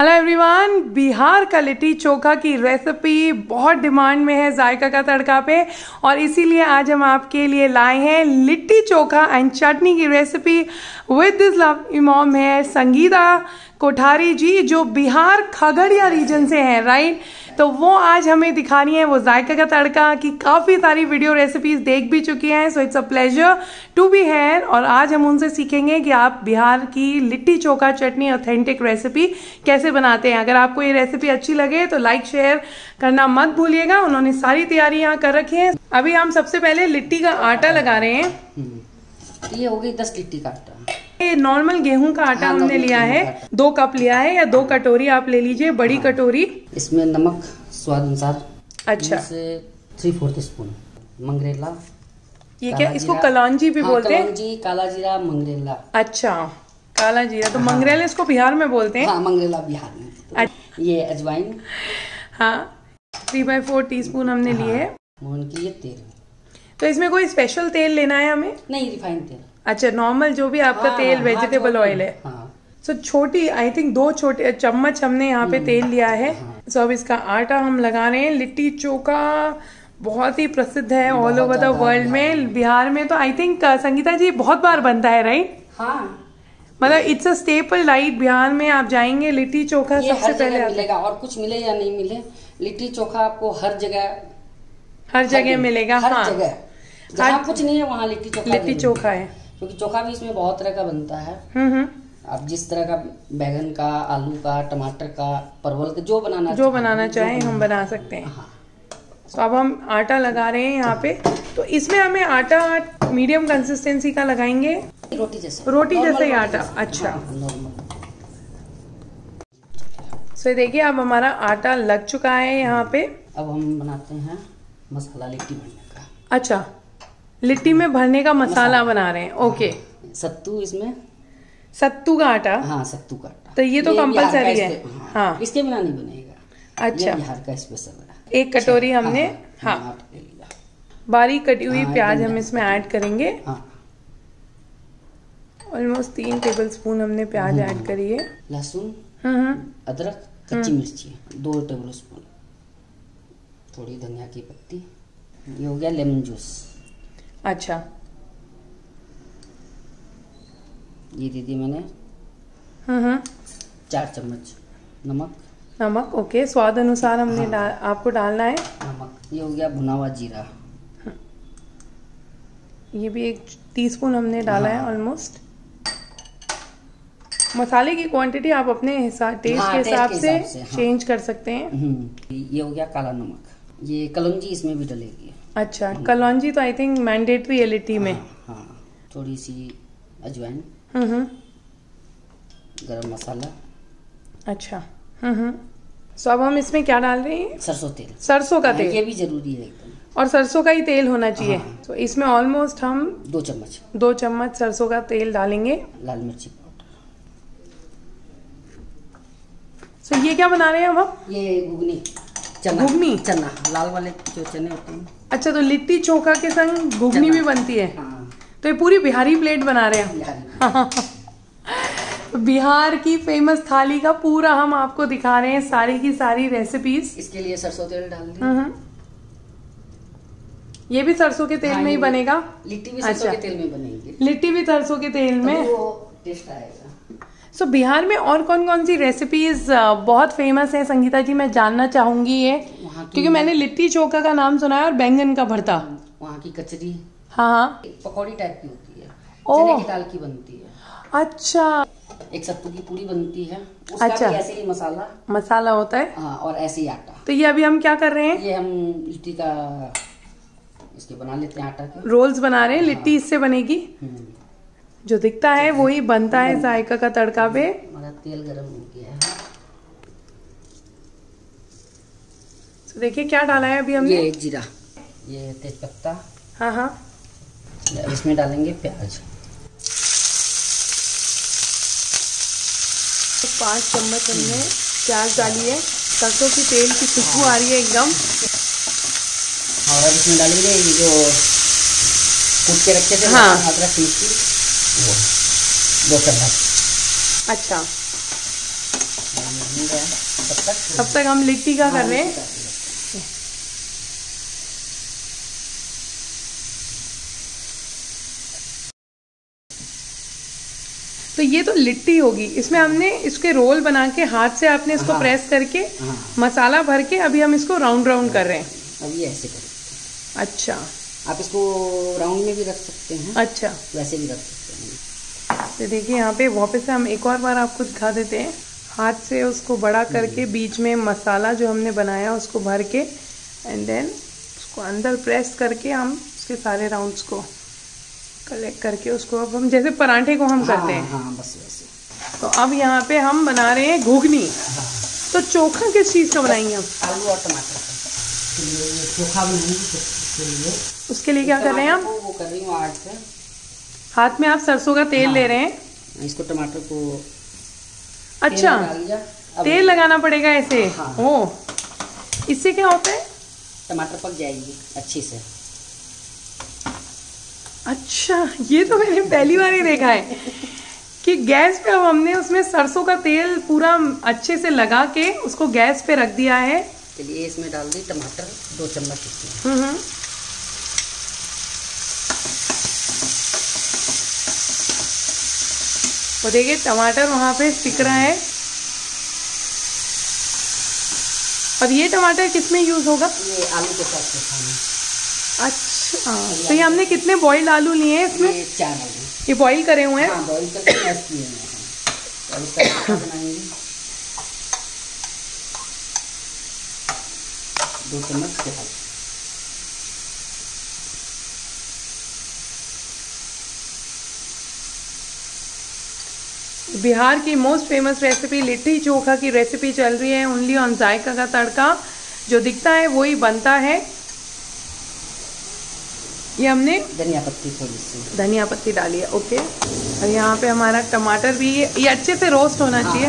Hello everyone, Bihar का लिट्टी चोखा की recipe बहुत डिमांड में है जायका का तड़का पे, और इसीलिए आज हम आपके लिए लाए हैं लिट्टी चोखा एंड चटनी की recipe with this lovely mom है संगीता कोठारी जी, जो बिहार खगड़िया रीजन से हैं, राइट। तो वो आज हमें दिखानी है वो जायका का तड़का की काफ़ी सारी वीडियो रेसिपीज देख भी चुकी हैं, so it's a pleasure to be here. और आज हम उनसे सीखेंगे कि आप बिहार की लिट्टी चोखा चटनी ऑथेंटिक रेसिपी कैसे बनाते हैं। अगर आपको ये रेसिपी अच्छी लगे तो लाइक शेयर करना मत भूलिएगा। उन्होंने सारी तैयारी यहाँ कर रखी है। अभी हम सबसे पहले लिट्टी का आटा लगा रहे हैं। ये होगी 10 लिट्टी का आटा। ये नॉर्मल गेहूं का आटा हमने लिया है, 2 कप लिया है या 2 कटोरी आप ले लीजिए, बड़ी कटोरी। इसमें नमक स्वाद अनुसार, अच्छा, 3/4 स्पून मंगरेला। ये क्या, इसको कलौंजी भी बोलते हैं? कलौंजी, काला जीरा, मंगरेला। अच्छा, काला जीरा तो मंगरेला इसको बिहार में बोलते हैं। हाँ, मंगरेला बिहार में। ये अजवाइन, हाँ, 3/4 टीस्पून हमने लिए है। ये तेल, तो इसमें कोई स्पेशल तेल लेना है हमें? नहीं, रिफाइंड तेल। अच्छा, नॉर्मल जो भी आपका तेल, वेजिटेबल ऑयल है। सो छोटी, आई थिंक 2 छोटे चम्मच हमने यहाँ पे तेल लिया है। सो अब इसका आटा हम लगा रहे हैं। लिट्टी चोखा बहुत ही प्रसिद्ध है ऑल ओवर द वर्ल्ड में, बिहार में तो आई थिंक संगीता जी बहुत बार बनता है, राइट? हाँ, मतलब it's a staple, right? Bihar में आप जाएंगे लिट्टी चोखा सबसे पहले मिलेगा, और कुछ मिले या नहीं मिले, लिट्टी चोखा आपको हर जगह मिलेगा। हाँ, जहाँ कुछ नहीं है वहाँ लिट्टी चोखा है, क्योंकि चोखा भी इसमें बहुत तरह का बनता है। आप जिस तरह का, बैगन का, आलू का, टमाटर का, परवल का, जो बनाना चाहे हम बना सकते हैं। हाँ। तो अब हम आटा लगा रहे हैं यहाँ पे। तो इसमें हमें आटा मीडियम कंसिस्टेंसी का लगाएंगे, रोटी जैसे आटा। अच्छा, सो देखिए अब हमारा आटा लग चुका है यहाँ पे। अब हम बनाते हैं मसाला लिट्टी भरने का। अच्छा, लिट्टी में भरने का मसाला बना रहे हैं, ओके। सत्तू, इसमें सत्तू का आटा। हाँ, सत्तू का आटा, तो ये तो कंपलसरी है। हाँ, इसके बिना नहीं बनेगा। अच्छा, बिहार का स्पेशल है। 1 कटोरी हमने, हाँ, बारीक कटी हुई प्याज हम इसमें ऐड करेंगे। ऑलमोस्ट 3 टेबल स्पून हमने प्याज ऐड करी है। लहसुन, अदरक, कच्ची मिर्ची 2 टेबल स्पून, थोड़ी धनिया की पत्ती। ये हो गया लेमन जूस। अच्छा, ये दीदी मैंने 4 चम्मच नमक, ओके, स्वाद अनुसार हमने आपको डालना है नमक। ये हो गया भुना हुआ जीरा, ये भी 1 टीस्पून हमने डाला है। ऑलमोस्ट मसाले की क्वांटिटी आप अपने टेस्ट के हिसाब से चेंज कर सकते हैं। ये हो गया काला नमक। ये कलौंजी इसमें भी डलेगी। अच्छा, कलौंजी तो आई थिंक मैंडेटरी है लिट्टी में। हाँ, थोड़ी सी अजवाइन, गरम मसाला। अच्छा, सो अब हम इसमें क्या डाल रहे हैं? सरसों तेल। सरसों का तेल, ये भी जरूरी है एकदम, और सरसों का ही तेल होना चाहिए। तो इसमें ऑलमोस्ट हम 2 चम्मच सरसों का तेल डालेंगे। लाल मिर्ची पाउडर। सो ये क्या बना रहे हैं हम? ये घुगनी, घुगनी चना, लाल वाले जो चने होते हैं। अच्छा, तो लिट्टी चोखा के संग घुगनी भी बनती है। हाँ। तो ये पूरी बिहारी प्लेट बना रहे हैं। बिहार की फेमस थाली का पूरा हम आपको दिखा रहे हैं, सारी की सारी रेसिपीज। इसके लिए सरसों तेल डाल दें। ये भी सरसों के तेल में ही बनेगा? लिट्टी भी सरसों के तेल में बनेगी। लिट्टी भी सरसों के तेल में, टेस्ट आएगा। सो बिहार में और कौन कौन सी रेसिपीज बहुत फेमस है संगीता जी, मैं जानना चाहूंगी ये, क्योंकि मैंने लिट्टी चोखा का नाम सुना है, और बैंगन का भरता, वहाँ की कचरी, हाँ, पकौड़ी टाइप की होती है, चने की दाल की बनती है। अच्छा, एक सत्तू की पूरी बनती है, उसका भी ऐसे ही मसाला होता है। हाँ, और ऐसे ही आटा। तो ये अभी हम क्या कर रहे हैं? ये हम लिट्टी का इसके बना लेते हैं, आटा के रोल्स बना रहे हैं। लिट्टी इससे बनेगी, जो दिखता है वही बनता है जायका का तड़का पे। हमारा तेल गरम हो गया है। तो देखिए क्या डाला है अभी हमने? ये जीरा, ये तेज पत्ता, हाँ हाँ, इसमें डालेंगे प्याज। 5 चम्मच हमने प्याज डाली है। सरसों की तेल की खुशबू आ रही है एकदम। और अब इसमें डालेंगे ये जो कूट के रखे थे, हाँ, अदरक मिर्ची, वो 2 चम्मच। अच्छा, तब तक हम लिट्टी का कर रहे हैं। तो ये तो लिट्टी होगी, इसमें हमने इसके रोल बना के हाथ से आपने इसको प्रेस करके मसाला भर के अभी हम इसको राउंड राउंड कर रहे हैं। अब ये ऐसे करें। अच्छा, आप इसको राउंड में भी रख सकते हैं। अच्छा, वैसे भी रख सकते हैं। तो देखिए यहाँ पे वापस से हम एक और बार आपको दिखा देते हैं। हाथ से उसको बड़ा करके बीच में मसाला जो हमने बनाया उसको भर के एंड देन उसको अंदर प्रेस करके हम उसके सारे राउंड्स को कलेक्ट करके उसको अब हम जैसे पराठे को हम करते हैं। हाँ, बस वैसे। तो अब यहाँ पे हम बना रहे हैं घुघनी। तो चोखा किस चीज़ का बनाएंगे हम? आलू और टमाटर चोखा बनाएंगे। उसके लिए क्या कर रहे हैं आप? वो कर रही हूँ हाथ से। हाथ में आप सरसों का तेल ले रहे हैं। इसको टमाटर को अच्छा तेल लगाना पड़ेगा ऐसे। ओ, इससे क्या होता है? टमाटर पक जाएगी अच्छे से। अच्छा, ये तो मैंने पहली बार ही देखा है कि गैस पे अब हमने उसमें सरसों का तेल पूरा अच्छे से लगा के उसको गैस पे रख दिया है। चलिए इसमें डाल दी टमाटर 2 चम्मच इसमें। वो देखिए टमाटर वहाँ पे सिक रहा है। और ये टमाटर किसमें यूज होगा? ये आलू के साथ खाने। अच्छा, तो ये हमने कितने बॉइल्ड आलू लिए हैं इसमें? 4 आलू ये बॉइल करे हुए हैं। हाँ, बॉइल करके क्रश किए हैं। बनाएंगे 2 चम्मच के साथ। बिहार की most famous recipe litti chokha की रेसिपी चल रही है ओनली ऑन जायका का तड़का। जो दिखता है वही बनता है। ये हमने धनिया पत्ती, थोड़ी सी धनिया पत्ती डाली है। ओके, और यहाँ पे हमारा टमाटर भी ये अच्छे से रोस्ट होना चाहिए।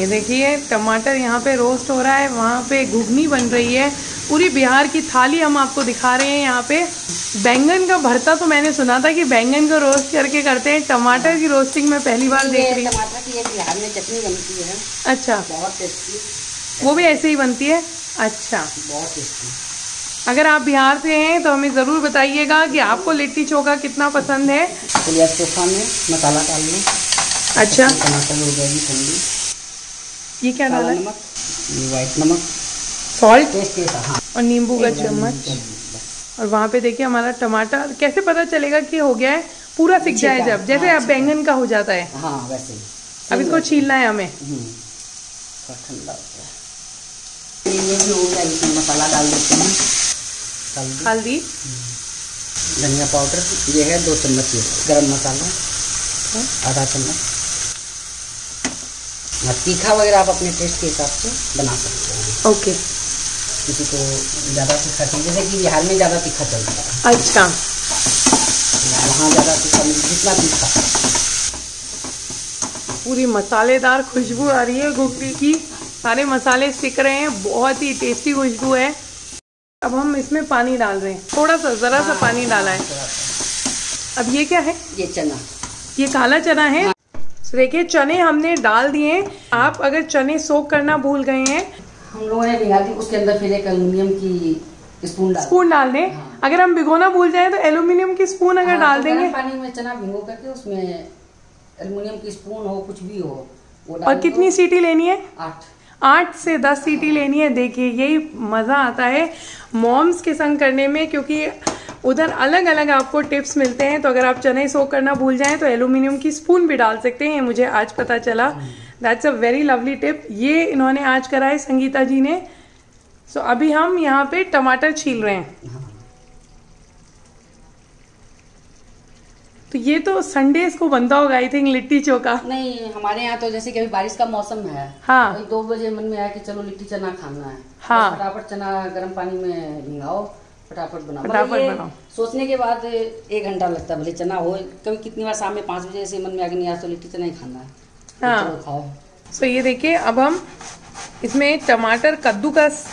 ये देखिए टमाटर यहाँ पे रोस्ट हो रहा है, वहाँ पे घुघनी बन रही है। पूरी बिहार की थाली हम आपको दिखा रहे हैं। यहाँ पे बैंगन का भरता तो मैंने सुना था कि बैंगन को रोस्ट करके करते हैं, टमाटर की रोस्टिंग में पहली बार देख रही हूँ। टमाटर की ये बिहार में चटनी बनती है। अच्छा, बहुत टेस्टी। वो भी ऐसे ही बनती है? अच्छा, बहुत टेस्टी। अगर आप बिहार से हैं तो हमें ज़रूर बताइएगा कि आपको लिट्टी चोखा कितना पसंद है। चोखा में मसाला डाल लें। अच्छा, टमाटर हो जाएगी। ये क्या डाला? नमक, व्हाइट नमक, सॉल्ट टेस्ट के साथ और नींबू का चम्मच। और वहाँ पे देखिए हमारा टमाटर कैसे पता चलेगा कि हो गया है? पूरा सिक जाए जब, जैसे आप बैंगन का हो जाता है। हाँ, वैसे। अब इसको छीलना है हमें। ठंडा हो गया। इसमें मसाला डाल देते हैं। हल्दी, धनिया पाउडर ये है 2 चम्मच, गरम मसाला 1/2 चम्मच। तीखा वगैरह आप अपने टेस्ट के हिसाब से बना सकते हैं। ओके, किसी को ज़्यादा तीखा चाहिए, जैसे कि बिहार में ज़्यादा तीखा चलता है। अच्छा, वहाँ ज़्यादा तीखा, जितना तीखा। पूरी मसालेदार खुशबू आ रही है घुघनी की, सारे मसाले सिक रहे हैं, बहुत ही टेस्टी खुशबू है। अब हम इसमें पानी डाल रहे हैं, थोड़ा सा, ज़रा सा पानी डाला है। अब ये क्या है? ये चना, ये काला चना है। तो देखिए चने हमने डाल दिए। आप अगर चने सोक करना भूल गए हैं, हम लोगों ने भिगा दी, उसके अंदर फिर एक एल्यूमिनियम की स्पून डाल दें। हाँ। अगर हम भिगोना भूल जाए तो एल्यूमिनियम की स्पून अगर डाल देंगे पानी में, चना भिगो करके उसमें एल्यूमिनियम की स्पून हो, कुछ भी हो वो डाल। और कितनी सीटी लेनी है? 8 से 10 सीटी लेनी है। देखिए यही मज़ा आता है मॉम्स के संग करने में, क्योंकि उधर अलग अलग आपको टिप्स मिलते हैं। तो अगर आप चने सोक करना भूल जाएं तो एल्यूमिनियम की स्पून भी डाल सकते हैं, मुझे आज पता चला। That's a very lovely tip, ये इन्होंने आज करा है संगीता जी ने। सो अभी हम यहाँ पे टमाटर छील रहे हैं। तो ये तो संडेज को बनता होगा आई थिंक लिट्टी चोखा। नहीं, हमारे यहाँ तो जैसे कि अभी बारिश का मौसम है। हाँ, तो 2 बजे मन में आया कि चलो लिट्टी चना खाना है। हाँ, तो फटाफट चना गर्म पानी में भिंगाओ, फटाफट बनाओ। फटाफट सोचने के बाद 1 घंटा लगता है, भले चना हो। कभी कितनी बार शाम में 5 बजे से मन में आ गया, नहीं आज तो लिट्टी चना ही खाना है। हाँ, चलो खाओ। सो ये देखिए अब हम इसमें टमाटर कद्दूकस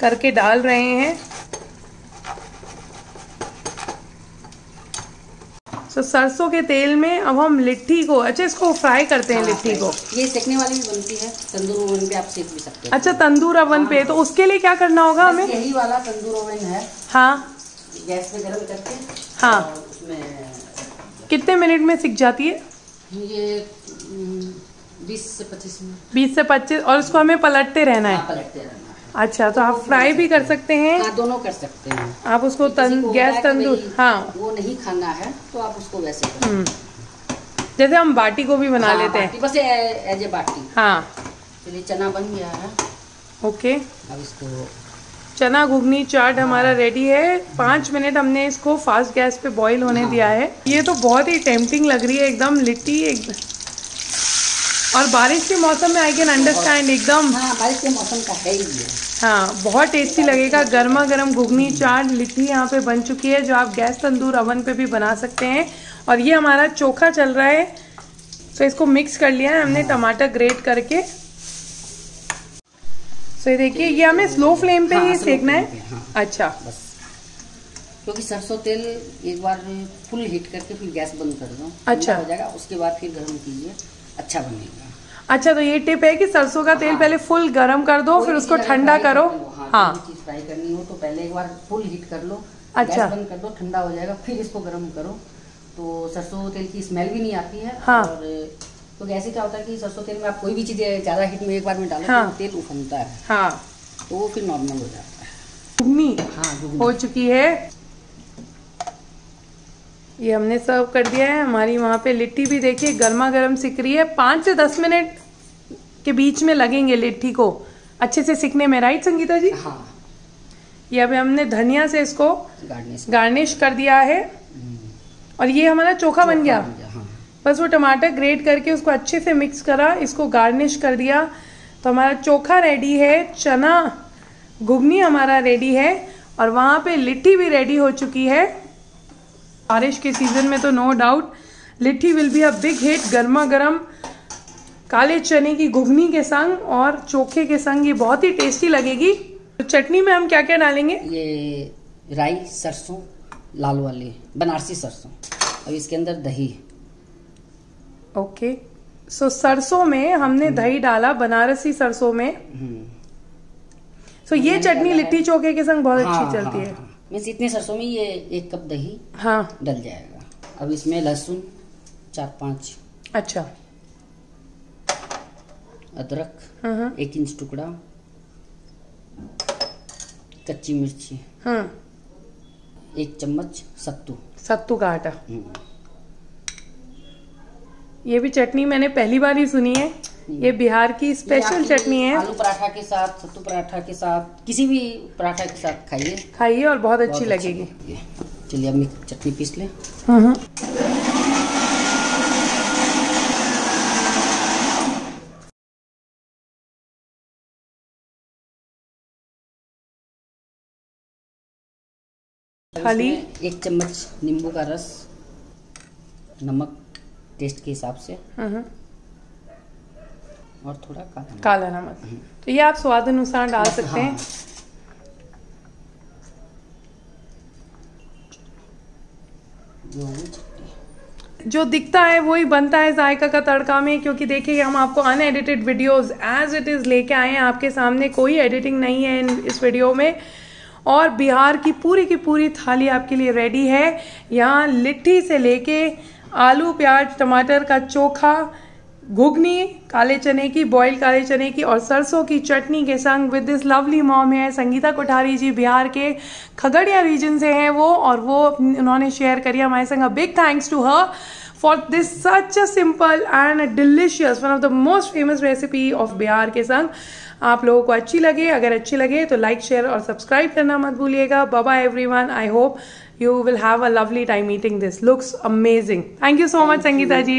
करके डाल रहे हैं। तो सरसों के तेल में अब हम लिट्टी को, अच्छा इसको फ्राई करते हैं। लिट्टी को ये सेकने वाली भी बनती है, तंदूर ओवन पे आप सेक भी सकते हैं। अच्छा तंदूर ओवन पे, तो उसके लिए क्या करना होगा हमें? यही वाला तंदूर ओवन है। हाँ गैस पे गरम करते हैं। हाँ उसमें कितने मिनट में सिक जाती है ये? 20 से 25 मिनट। 20 से 25। और उसको हमें पलटते रहना है? पलटते रहना है। अच्छा तो आप फ्राई भी कर सकते हैं? हाँ दोनों कर सकते हैं आप उसको। गैस तंदूर, हाँ वो नहीं खाना है तो आप उसको वैसे करें। जैसे हम बाटी को भी बना लेते हैं बस एज ए बाटी। हाँ चलिए चना बन गया है। ओके अब इसको चना घुघनी चाट हमारा रेडी है। 5 मिनट हमने इसको फास्ट गैस पे बॉईल होने दिया है। ये तो बहुत ही टेम्पटिंग लग रही है एकदम लिट्टी एकदम, और बारिश के मौसम में आई कैन अंडरस्टैंड एकदम। हाँ बारिश के मौसम का है ही। हाँ बहुत टेस्टी लगेगा। गर्मा गर्म घुघनी चाट लिट्टी यहाँ पे बन चुकी है, जो आप गैस तंदूर ओवन पे भी बना सकते हैं। और ये हमारा चोखा चल रहा है, तो इसको मिक्स कर लिया है हमने टमाटर ग्रेट करके। तो देखिए ये हमें स्लो फ्लेम पे ही सेकना है। अच्छा बस क्योंकि सरसों तेल एक बार फुल हीट करके फिर गैस बंद कर दो। अच्छा हो जाएगा, उसके बाद फिर गर्म कीजिए, अच्छा बनेगा। अच्छा तो ये टिप है कि सरसों का तेल पहले फुल गर्म कर दो, फिर उसको ठंडा करो। हाँ चीज फ्राई करनी हो तो पहले एक बार फुल हीट कर लो, अच्छा बंद कर दो, ठंडा हो जाएगा, फिर इसको गर्म करो तो सरसों तेल की स्मेल भी नहीं आती है। और तो ऐसे क्या होता है कि सरसों तेल में आप कोई भी चीज़ ज़्यादा हीट में एक बार में डालो, हाँ, तो तेल उफनता है। हाँ तो वो फिर नॉर्मल हो जाता है। घुघनी हाँ हो चुकी है, ये हमने सर्व कर दिया है। हमारी वहाँ पे लिट्टी भी देखिए गर्मा गर्म सिक रही है। 5 से 10 मिनट के बीच में लगेंगे लिट्टी को अच्छे से सिकने में, राइट संगीता जी? हाँ ये अभी हमने धनिया से इसको गार्निश कर दिया है। और ये हमारा चोखा बन गया। बस वो टमाटर ग्रेट करके उसको अच्छे से मिक्स करा, इसको गार्निश कर दिया, तो हमारा चोखा रेडी है, चना घुघनी हमारा रेडी है, और वहाँ पे लिट्टी भी रेडी हो चुकी है। बारिश के सीज़न में तो no doubt litti will be a big hit. गर्मा गर्म काले चने की घुघनी के संग और चोखे के संग ये बहुत ही टेस्टी लगेगी। तो चटनी में हम क्या क्या डालेंगे? ये राई सरसों लाल वाली बनारसी सरसों, और इसके अंदर दही। ओके सो सरसों में हमने दही डाला, बनारसी सरसों में। सो ये चटनी लिट्टी चोखे के संग बहुत अच्छी चलती है। मीन्स इतने सरसों में ये 1 कप दही डल जाएगा। अब इसमें लहसुन 4-5, अच्छा अदरक 1 इंच टुकड़ा, कच्ची मिर्ची, 1 चम्मच सत्तू का आटा। ये भी चटनी मैंने पहली बार ही सुनी है, ये बिहार की स्पेशल चटनी है। आलू पराठा के साथ, सत्तू पराठा के साथ, किसी भी पराठा के साथ खाइए और बहुत अच्छी लगेगी। चलिए अब चटनी पीस ले। खाली 1 चम्मच नींबू का रस, नमक टेस्ट के हिसाब से, और थोड़ा काला नमक, तो ये आप स्वाद अनुसार डाल सकते हैं। जो दिखता है वही बनता है जायका का तड़का में, क्योंकि देखिए हम आपको unedited videos as it is लेके आए हैं। आपके सामने कोई एडिटिंग नहीं है इस वीडियो में, और बिहार की पूरी थाली आपके लिए रेडी है। यहाँ लिट्टी से लेके आलू प्याज टमाटर का चोखा, घुघनी काले चने की, बॉयल काले चने की, और सरसों की चटनी के संग विद दिस लवली मॉम है संगीता कोठारी जी, बिहार के खगड़िया रीजन से हैं वो, और वो उन्होंने शेयर करी हमारे संग। A big thanks to her for this such a simple and delicious one of the most famous recipe of Bihar के संग। आप लोगों को अच्छी लगे, अगर अच्छी लगे तो लाइक शेयर और सब्सक्राइब करना मत भूलिएगा। Bye bye everyone, I hope you will have a lovely time eating this. Looks amazing. Thank you so much Sangeeta ji.